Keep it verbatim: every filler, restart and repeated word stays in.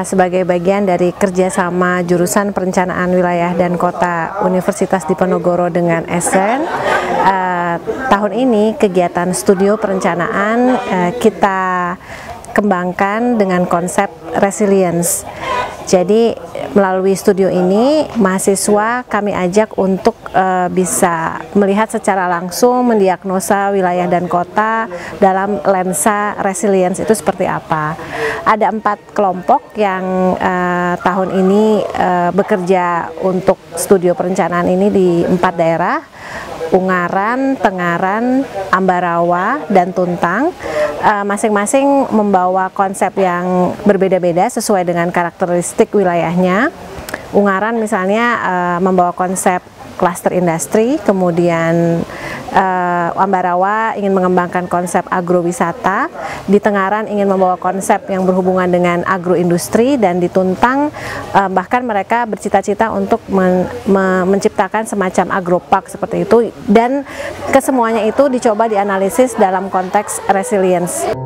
uh, sebagai bagian dari kerjasama jurusan perencanaan wilayah dan kota Universitas Diponegoro dengan A C C C R N. Uh, tahun ini kegiatan studio perencanaan uh, kita kembangkan dengan konsep resilience. Jadi melalui studio ini mahasiswa kami ajak untuk e, bisa melihat secara langsung, mendiagnosa wilayah dan kota dalam lensa resilience itu seperti apa. Ada empat kelompok yang e, tahun ini e, bekerja untuk studio perencanaan ini di empat daerah, Ungaran, Tengaran, Ambarawa, dan Tuntang. Masing-masing membawa konsep yang berbeda-beda sesuai dengan karakteristik wilayahnya. Ungaran misalnya uh, membawa konsep klaster industri, kemudian uh, Ambarawa ingin mengembangkan konsep agrowisata, di Tengaran ingin membawa konsep yang berhubungan dengan agroindustri, dan di Tuntang uh, bahkan mereka bercita-cita untuk men me menciptakan semacam agropark seperti itu, dan kesemuanya itu dicoba dianalisis dalam konteks resilience.